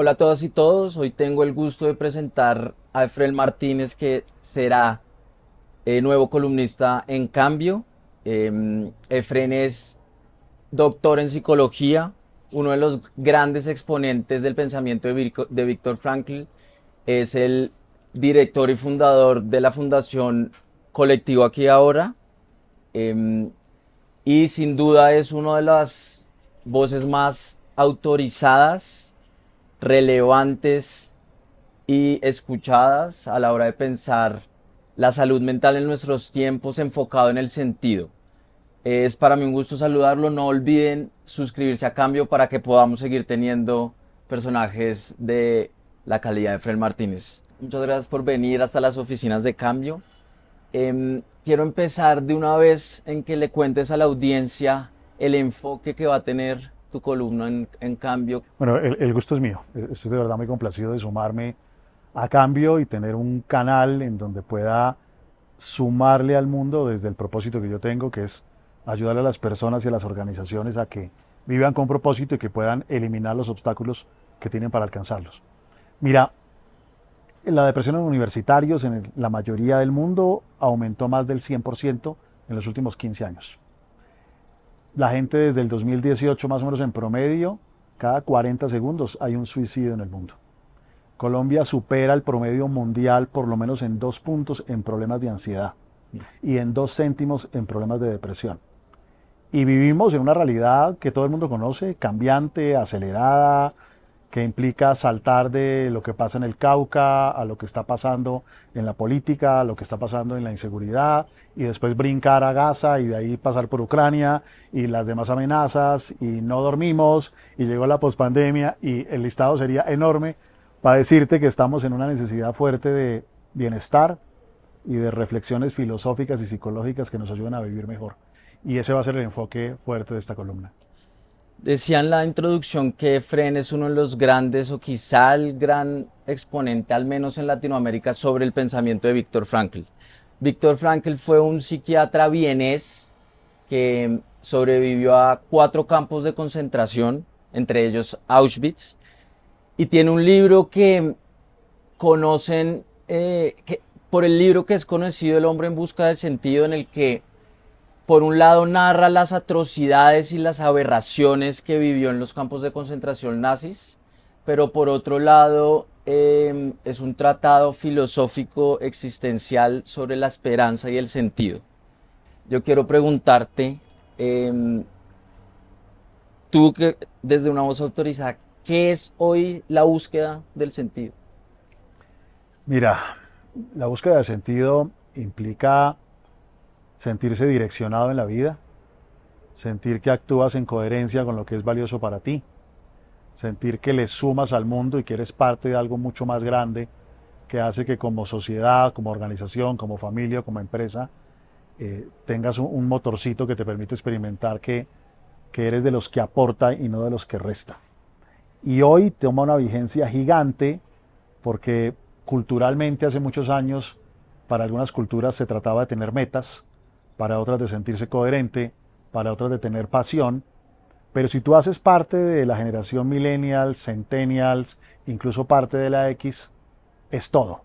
Hola a todas y todos, hoy tengo el gusto de presentar a Efrén Martínez, que será nuevo columnista en Cambio. Efrén es doctor en psicología, uno de los grandes exponentes del pensamiento de Viktor Frankl. Es el director y fundador de la Fundación Colectivo Aquí Ahora y sin duda es una de las voces más autorizadas, relevantes y escuchadas a la hora de pensar la salud mental en nuestros tiempos, enfocado en el sentido. Es para mí un gusto saludarlo. No olviden suscribirse a Cambio para que podamos seguir teniendo personajes de la calidad de Efrén Martínez. Muchas gracias por venir hasta las oficinas de Cambio. Quiero empezar de una vez en que le cuentes a la audiencia el enfoque que va a tener tu columna en Cambio. Bueno, el gusto es mío. Estoy de verdad muy complacido de sumarme a Cambio y tener un canal en donde pueda sumarle al mundo desde el propósito que yo tengo, que es ayudar a las personas y a las organizaciones a que vivan con propósito y que puedan eliminar los obstáculos que tienen para alcanzarlos. Mira, la depresión en universitarios en la mayoría del mundo aumentó más del 100% en los últimos 15 años. La gente desde el 2018, más o menos en promedio, cada 40 segundos hay un suicidio en el mundo. Colombia supera el promedio mundial por lo menos en 2 puntos en problemas de ansiedad y en 2 céntimos en problemas de depresión. Y vivimos en una realidad que todo el mundo conoce, cambiante, acelerada, que implica saltar de lo que pasa en el Cauca a lo que está pasando en la política, a lo que está pasando en la inseguridad, y después brincar a Gaza y de ahí pasar por Ucrania y las demás amenazas, y no dormimos, y llegó la pospandemia, y el listado sería enorme para decirte que estamos en una necesidad fuerte de bienestar y de reflexiones filosóficas y psicológicas que nos ayuden a vivir mejor. Y ese va a ser el enfoque fuerte de esta columna. Decía en la introducción que Efrén es uno de los grandes, o quizá el gran exponente, al menos en Latinoamérica, sobre el pensamiento de Viktor Frankl. Viktor Frankl fue un psiquiatra vienés que sobrevivió a 4 campos de concentración, entre ellos Auschwitz, y tiene un libro que conocen, por el libro que es conocido, El hombre en busca de sentido, en el que por un lado narra las atrocidades y las aberraciones que vivió en los campos de concentración nazis, pero por otro lado es un tratado filosófico existencial sobre la esperanza y el sentido. Yo quiero preguntarte, tú que desde una voz autorizada, ¿qué es hoy la búsqueda del sentido? Mira, la búsqueda del sentido implica sentirse direccionado en la vida, sentir que actúas en coherencia con lo que es valioso para ti, sentir que le sumas al mundo y que eres parte de algo mucho más grande que hace que como sociedad, como organización, como familia, como empresa, tengas un motorcito que te permite experimentar que eres de los que aporta y no de los que resta. Y hoy toma una vigencia gigante porque culturalmente hace muchos años para algunas culturas se trataba de tener metas, para otras de sentirse coherente, para otras de tener pasión, pero si tú haces parte de la generación millennials, centennials, incluso parte de la X, es todo.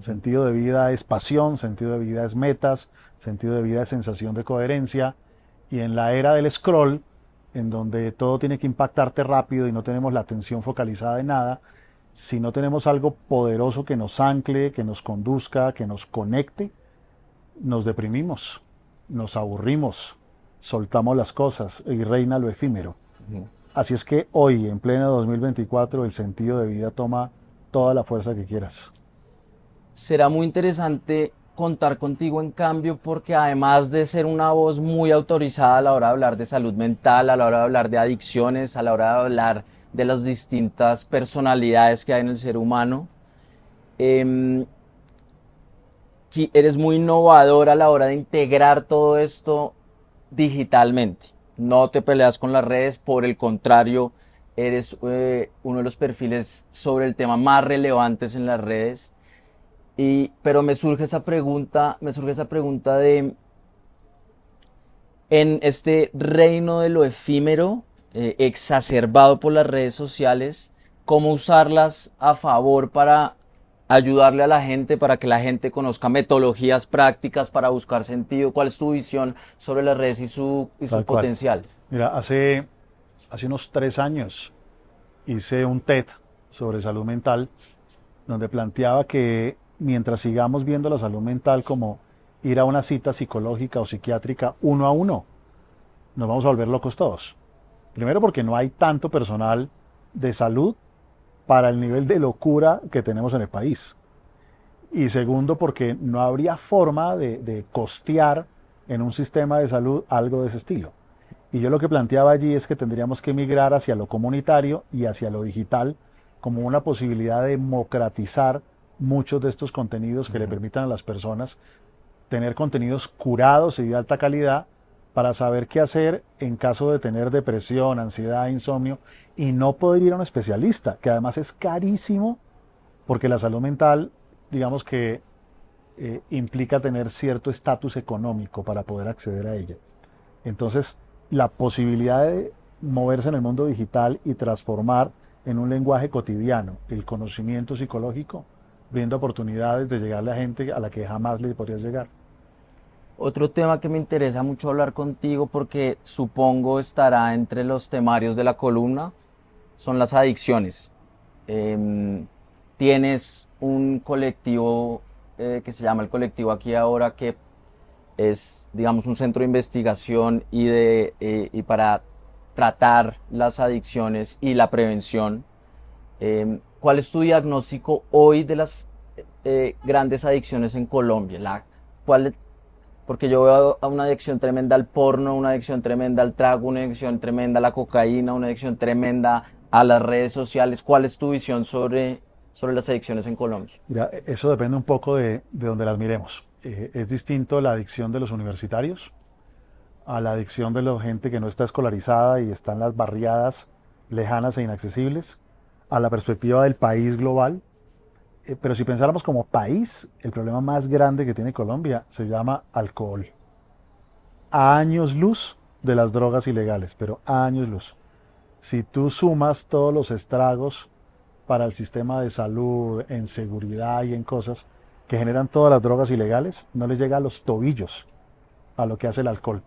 Sentido de vida es pasión, sentido de vida es metas, sentido de vida es sensación de coherencia, y en la era del scroll, en donde todo tiene que impactarte rápido y no tenemos la atención focalizada en nada, si no tenemos algo poderoso que nos ancle, que nos conduzca, que nos conecte, nos deprimimos, nos aburrimos, soltamos las cosas y reina lo efímero. Así es que hoy, en pleno 2024, el sentido de vida toma toda la fuerza que quieras. Será muy interesante contar contigo en Cambio porque además de ser una voz muy autorizada a la hora de hablar de salud mental, a la hora de hablar de adicciones, a la hora de hablar de las distintas personalidades que hay en el ser humano, eres muy innovador a la hora de integrar todo esto digitalmente. No te peleas con las redes, por el contrario, eres uno de los perfiles sobre el tema más relevantes en las redes. Pero me surge esa pregunta de, en este reino de lo efímero, exacerbado por las redes sociales, cómo usarlas a favor para ayudarle a la gente, para que la gente conozca metodologías prácticas para buscar sentido. ¿Cuál es tu visión sobre las redes y su potencial? Mira, hace unos 3 años hice un TED sobre salud mental, donde planteaba que mientras sigamos viendo la salud mental como ir a una cita psicológica o psiquiátrica 1 a 1, nos vamos a volver locos todos. Primero porque no hay tanto personal de salud para el nivel de locura que tenemos en el país. Y segundo, porque no habría forma de costear en un sistema de salud algo de ese estilo. Y yo lo que planteaba allí es que tendríamos que migrar hacia lo comunitario y hacia lo digital como una posibilidad de democratizar muchos de estos contenidos que le permitan a las personas tener contenidos curados y de alta calidad para saber qué hacer en caso de tener depresión, ansiedad, insomnio, y no poder ir a un especialista, que además es carísimo, porque la salud mental, digamos que implica tener cierto estatus económico para poder acceder a ella. Entonces, la posibilidad de moverse en el mundo digital y transformar en un lenguaje cotidiano el conocimiento psicológico, brinda oportunidades de llegarle a gente a la que jamás le podrías llegar. Otro tema que me interesa mucho hablar contigo, porque supongo estará entre los temarios de la columna, son las adicciones. Tienes un colectivo que se llama el Colectivo Aquí Ahora, que es, digamos, un centro de investigación y para tratar las adicciones y la prevención. ¿Cuál es tu diagnóstico hoy de las grandes adicciones en Colombia? Porque yo veo una adicción tremenda al porno, una adicción tremenda al trago, una adicción tremenda a la cocaína, una adicción tremenda a las redes sociales. ¿Cuál es tu visión sobre las adicciones en Colombia? Mira, eso depende un poco de donde las miremos. Es distinto la adicción de los universitarios a la adicción de la gente que no está escolarizada y está en las barriadas lejanas e inaccesibles, a la perspectiva del país global. Pero si pensáramos como país, el problema más grande que tiene Colombia se llama alcohol. A años luz de las drogas ilegales, pero a años luz. Si tú sumas todos los estragos para el sistema de salud, en seguridad y en cosas que generan todas las drogas ilegales, no les llega a los tobillos a lo que hace el alcohol,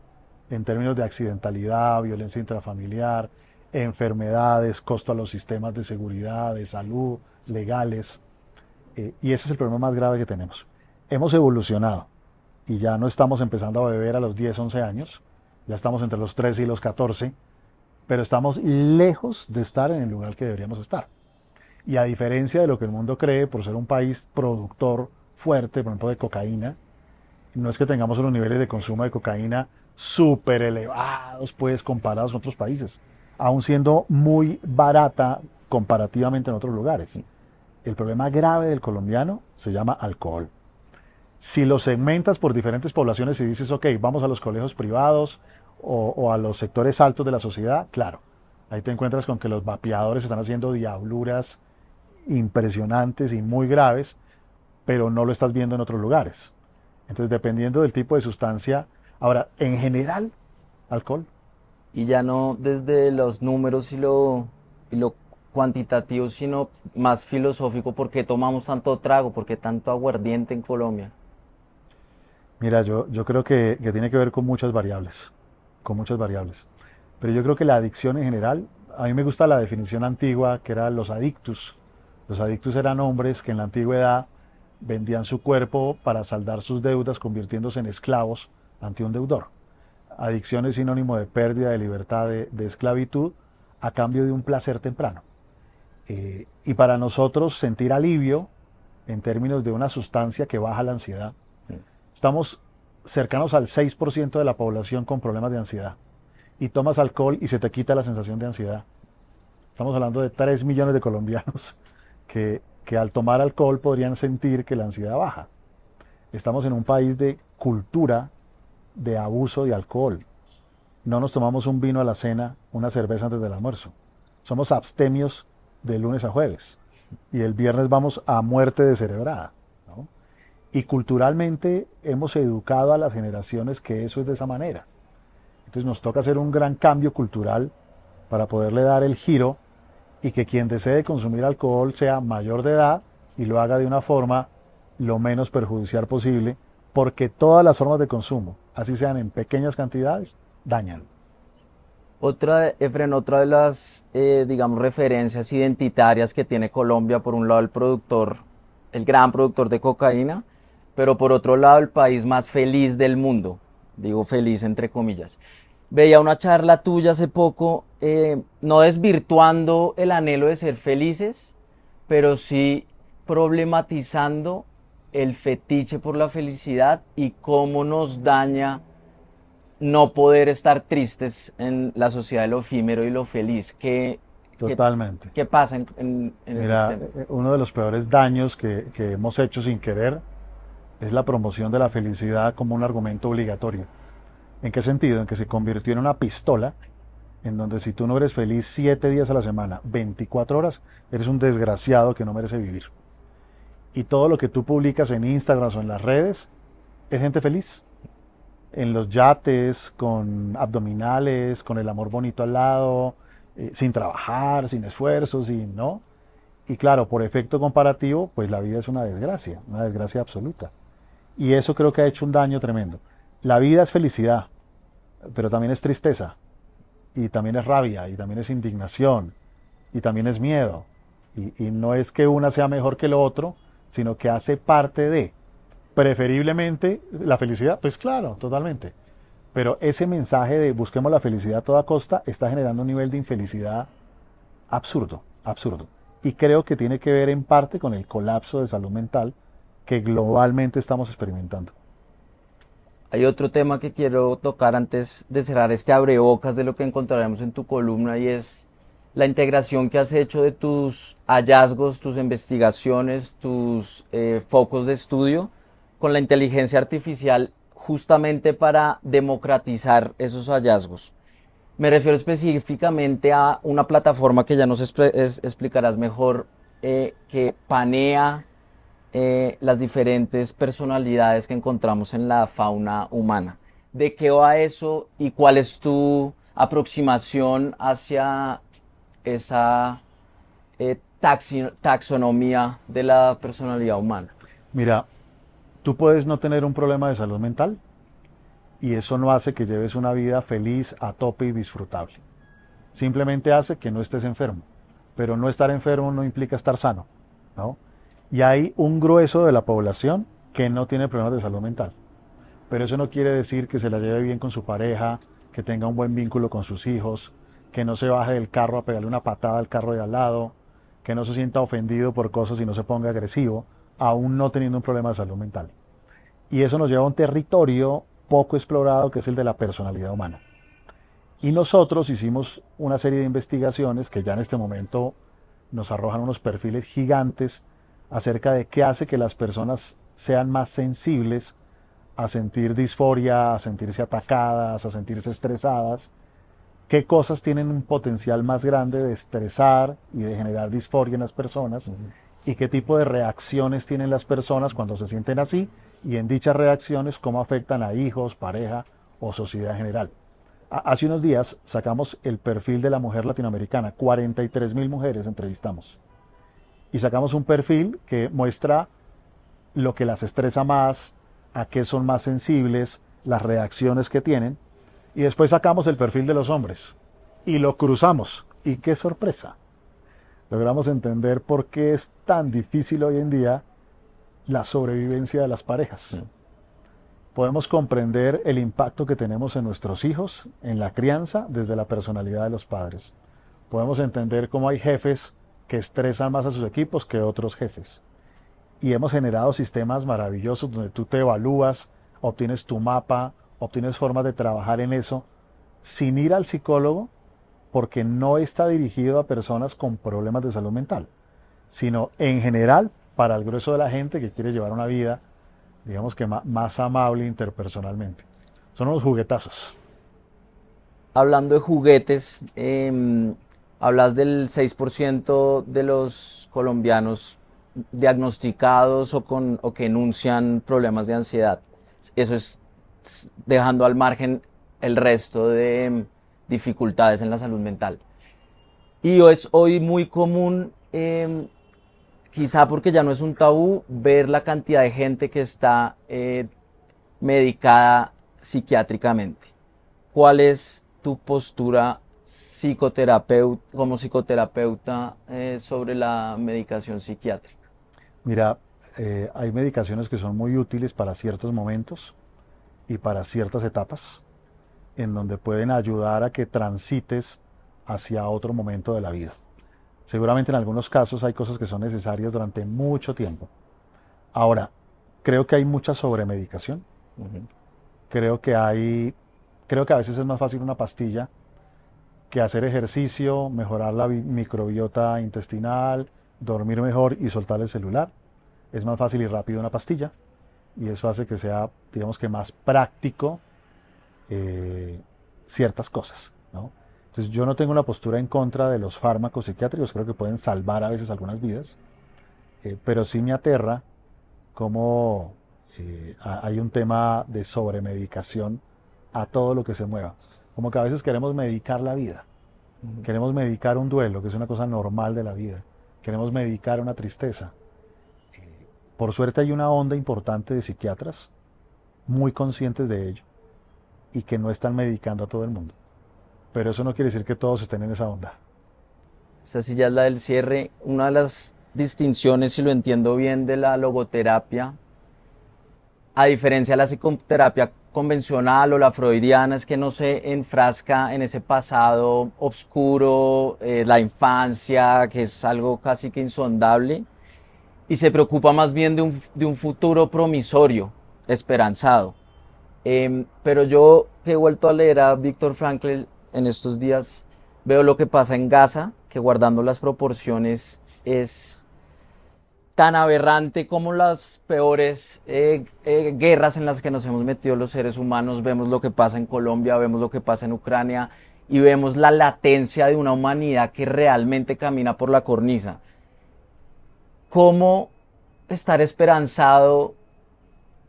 en términos de accidentalidad, violencia intrafamiliar, enfermedades, costo a los sistemas de seguridad, de salud, legales. Y ese es el problema más grave que tenemos. Hemos evolucionado y ya no estamos empezando a beber a los 10, 11 años, ya estamos entre los 13 y los 14, pero estamos lejos de estar en el lugar que deberíamos estar. Y a diferencia de lo que el mundo cree, por ser un país productor fuerte, por ejemplo, de cocaína, no es que tengamos unos niveles de consumo de cocaína súper elevados, pues, comparados con otros países, aún siendo muy barata comparativamente en otros lugares. El problema grave del colombiano se llama alcohol. Si lo segmentas por diferentes poblaciones y dices, ok, vamos a los colegios privados o a los sectores altos de la sociedad, claro, ahí te encuentras con que los vapeadores están haciendo diabluras impresionantes y muy graves, pero no lo estás viendo en otros lugares. Entonces, dependiendo del tipo de sustancia, ahora, en general, alcohol. Y ya no desde los números y lo cuantitativo, sino más filosófico. ¿Por qué tomamos tanto trago? ¿Por qué tanto aguardiente en Colombia? Mira, yo creo que tiene que ver con muchas variables, pero yo creo que la adicción en general, a mí me gusta la definición antigua, que eran los adictus. Los adictus eran hombres que en la antigüedad vendían su cuerpo para saldar sus deudas, convirtiéndose en esclavos ante un deudor. Adicción es sinónimo de pérdida de libertad, de esclavitud, a cambio de un placer temprano. Y para nosotros sentir alivio en términos de una sustancia que baja la ansiedad. Estamos cercanos al 6% de la población con problemas de ansiedad, y tomas alcohol y se te quita la sensación de ansiedad. Estamos hablando de 3 millones de colombianos que al tomar alcohol podrían sentir que la ansiedad baja. Estamos en un país de cultura de abuso de alcohol. No nos tomamos un vino a la cena, una cerveza antes del almuerzo. Somos abstemios de lunes a jueves, y el viernes vamos a muerte descerebrada, ¿no? Y culturalmente hemos educado a las generaciones que eso es de esa manera. Entonces nos toca hacer un gran cambio cultural para poderle dar el giro y que quien desee consumir alcohol sea mayor de edad y lo haga de una forma lo menos perjudicial posible, porque todas las formas de consumo, así sean en pequeñas cantidades, dañan. Efrén, otra de las, digamos, referencias identitarias que tiene Colombia, por un lado el productor, el gran productor de cocaína, pero por otro lado el país más feliz del mundo, digo feliz entre comillas. Veía una charla tuya hace poco, no desvirtuando el anhelo de ser felices, pero sí problematizando el fetiche por la felicidad y cómo nos daña no poder estar tristes en la sociedad de lo efímero y lo feliz. Totalmente. ¿Qué pasa en Mira, ese tema? Uno de los peores daños que hemos hecho sin querer es la promoción de la felicidad como un argumento obligatorio. ¿En qué sentido? En que se convirtió en una pistola en donde si tú no eres feliz 7 días a la semana, 24 horas, eres un desgraciado que no merece vivir. Y todo lo que tú publicas en Instagram o en las redes es gente feliz. En los yates, con abdominales, con el amor bonito al lado, sin trabajar, sin esfuerzos, ¿no? Y claro, por efecto comparativo, pues la vida es una desgracia absoluta. Y eso creo que ha hecho un daño tremendo. La vida es felicidad, pero también es tristeza, y también es rabia, y también es indignación, y también es miedo. Y no es que una sea mejor que lo otro, sino que hace parte de, preferiblemente, la felicidad. Pues claro, totalmente. Pero ese mensaje de busquemos la felicidad a toda costa está generando un nivel de infelicidad absurdo, absurdo. Y creo que tiene que ver en parte con el colapso de salud mental que globalmente estamos experimentando. Hay otro tema que quiero tocar antes de cerrar este abrebocas de lo que encontraremos en tu columna, y es la integración que has hecho de tus hallazgos, tus investigaciones, tus focos de estudio con la inteligencia artificial, justamente para democratizar esos hallazgos. Me refiero específicamente a una plataforma que ya nos explicarás mejor, que panea las diferentes personalidades que encontramos en la fauna humana. ¿De qué va eso y cuál es tu aproximación hacia esa taxonomía de la personalidad humana? Mira, tú puedes no tener un problema de salud mental y eso no hace que lleves una vida feliz a tope y disfrutable. Simplemente hace que no estés enfermo, pero no estar enfermo no implica estar sano, ¿no? Y hay un grueso de la población que no tiene problemas de salud mental. Pero eso no quiere decir que se la lleve bien con su pareja, que tenga un buen vínculo con sus hijos, que no se baje del carro a pegarle una patada al carro de al lado, que no se sienta ofendido por cosas y no se ponga agresivo, aún no teniendo un problema de salud mental. Y eso nos lleva a un territorio poco explorado, que es el de la personalidad humana. Y nosotros hicimos una serie de investigaciones que ya en este momento nos arrojan unos perfiles gigantes acerca de qué hace que las personas sean más sensibles a sentir disforia, a sentirse atacadas, a sentirse estresadas, qué cosas tienen un potencial más grande de estresar y de generar disforia en las personas, y qué tipo de reacciones tienen las personas cuando se sienten así, y en dichas reacciones cómo afectan a hijos, pareja o sociedad en general. Hace unos días sacamos el perfil de la mujer latinoamericana, 43.000 mujeres entrevistamos. Y sacamos un perfil que muestra lo que las estresa más, a qué son más sensibles, las reacciones que tienen. Y después sacamos el perfil de los hombres y lo cruzamos. Y qué sorpresa. Logramos entender por qué es tan difícil hoy en día la sobrevivencia de las parejas. Sí. Podemos comprender el impacto que tenemos en nuestros hijos, en la crianza, desde la personalidad de los padres. Podemos entender cómo hay jefes que estresan más a sus equipos que otros jefes. Y hemos generado sistemas maravillosos donde tú te evalúas, obtienes tu mapa, obtienes formas de trabajar en eso, sin ir al psicólogo, porque no está dirigido a personas con problemas de salud mental, sino en general para el grueso de la gente que quiere llevar una vida, digamos que más amable interpersonalmente. Son unos juguetazos. Hablando de juguetes, hablas del 6% de los colombianos diagnosticados o que enuncian problemas de ansiedad. Eso es dejando al margen el resto de dificultades en la salud mental. Y es hoy muy común, quizá porque ya no es un tabú, ver la cantidad de gente que está medicada psiquiátricamente. ¿Cuál es tu postura como psicoterapeuta sobre la medicación psiquiátrica? Mira, hay medicaciones que son muy útiles para ciertos momentos y para ciertas etapas, en donde pueden ayudar a que transites hacia otro momento de la vida. Seguramente en algunos casos hay cosas que son necesarias durante mucho tiempo. Ahora, creo que hay mucha sobremedicación. Uh-huh. Creo que a veces es más fácil una pastilla que hacer ejercicio, mejorar la microbiota intestinal, dormir mejor y soltar el celular. Es más fácil y rápido una pastilla, y eso hace que sea, digamos que más práctico ciertas cosas, ¿no? Entonces yo no tengo una postura en contra de los fármacos psiquiátricos, creo que pueden salvar a veces algunas vidas, pero sí me aterra cómo hay un tema de sobremedicación a todo lo que se mueva. Como que a veces queremos medicar la vida, uh-huh. Queremos medicar un duelo, que es una cosa normal de la vida, queremos medicar una tristeza. Por suerte hay una onda importante de psiquiatras, muy conscientes de ello, y que no están medicando a todo el mundo. Pero eso no quiere decir que todos estén en esa onda. Esta sí ya es la del cierre. Una de las distinciones, si lo entiendo bien, de la logoterapia, a diferencia de la psicoterapia convencional o la freudiana, es que no se enfrasca en ese pasado oscuro, la infancia, que es algo casi que insondable, y se preocupa más bien de un futuro promisorio, esperanzado. Pero yo, que he vuelto a leer a Viktor Frankl en estos días, veo lo que pasa en Gaza, que guardando las proporciones es tan aberrante como las peores guerras en las que nos hemos metido los seres humanos. Vemos lo que pasa en Colombia, vemos lo que pasa en Ucrania, y vemos la latencia de una humanidad que realmente camina por la cornisa. ¿Cómo estar esperanzado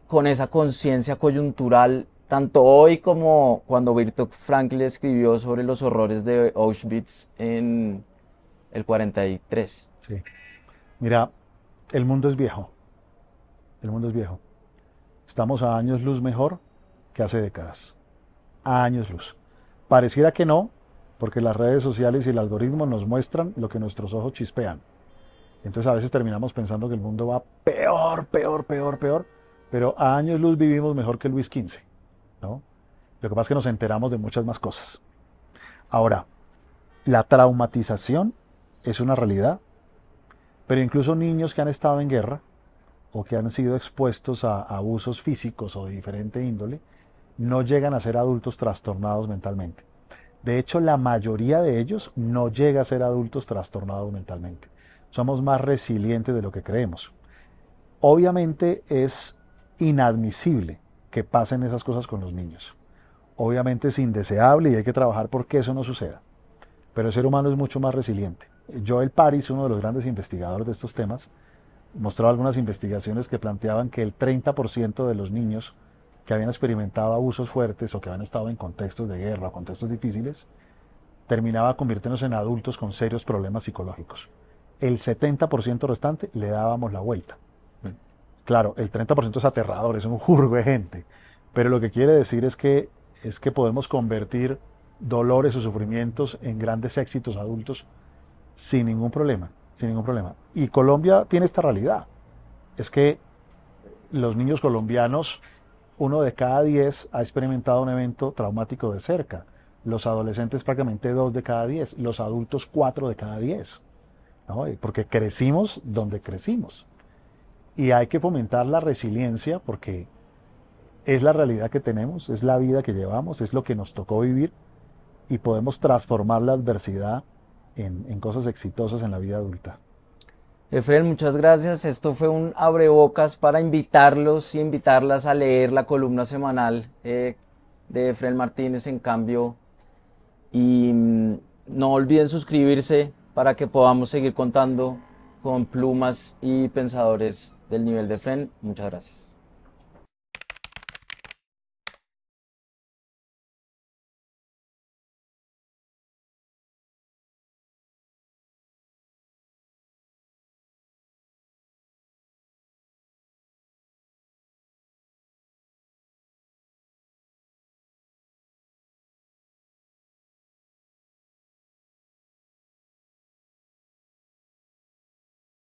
con esa conciencia coyuntural, tanto hoy como cuando Viktor Frankl escribió sobre los horrores de Auschwitz en el 43? Sí. Mira, el mundo es viejo. El mundo es viejo. Estamos a años luz mejor que hace décadas. A años luz. Pareciera que no, porque las redes sociales y el algoritmo nos muestran lo que nuestros ojos chispean. Entonces a veces terminamos pensando que el mundo va peor, peor, peor, peor, pero a años luz vivimos mejor que Luis XV, ¿no? Lo que pasa es que nos enteramos de muchas más cosas. Ahora, la traumatización es una realidad, pero incluso niños que han estado en guerra o que han sido expuestos a abusos físicos o de diferente índole, no llegan a ser adultos trastornados mentalmente. De hecho, la mayoría de ellos no llega a ser adultos trastornados mentalmente. Somos más resilientes de lo que creemos. Obviamente es inadmisible que pasen esas cosas con los niños. Obviamente es indeseable y hay que trabajar porque eso no suceda. Pero el ser humano es mucho más resiliente. Joel Paris, uno de los grandes investigadores de estos temas, mostraba algunas investigaciones que planteaban que el 30% de los niños que habían experimentado abusos fuertes o que habían estado en contextos de guerra o contextos difíciles, terminaba convirtiéndose en adultos con serios problemas psicológicos. El 70% restante le dábamos la vuelta. Claro, el 30% es aterrador, es un jurgo de gente, pero lo que quiere decir es que podemos convertir dolores o sufrimientos en grandes éxitos adultos sin ningún problema, sin ningún problema. Y Colombia tiene esta realidad, es que los niños colombianos, 1 de cada 10 ha experimentado un evento traumático de cerca, los adolescentes prácticamente 2 de cada 10, los adultos 4 de cada 10. ¿No? Porque crecimos donde crecimos y hay que fomentar la resiliencia porque es la realidad que tenemos, es la vida que llevamos, es lo que nos tocó vivir y podemos transformar la adversidad en cosas exitosas en la vida adulta. Efrén, muchas gracias. Esto fue un abrebocas para invitarlos y invitarlas a leer la columna semanal de Efrén Martínez en Cambio, y no olviden suscribirse para que podamos seguir contando con plumas y pensadores del nivel de Efrén. Muchas gracias.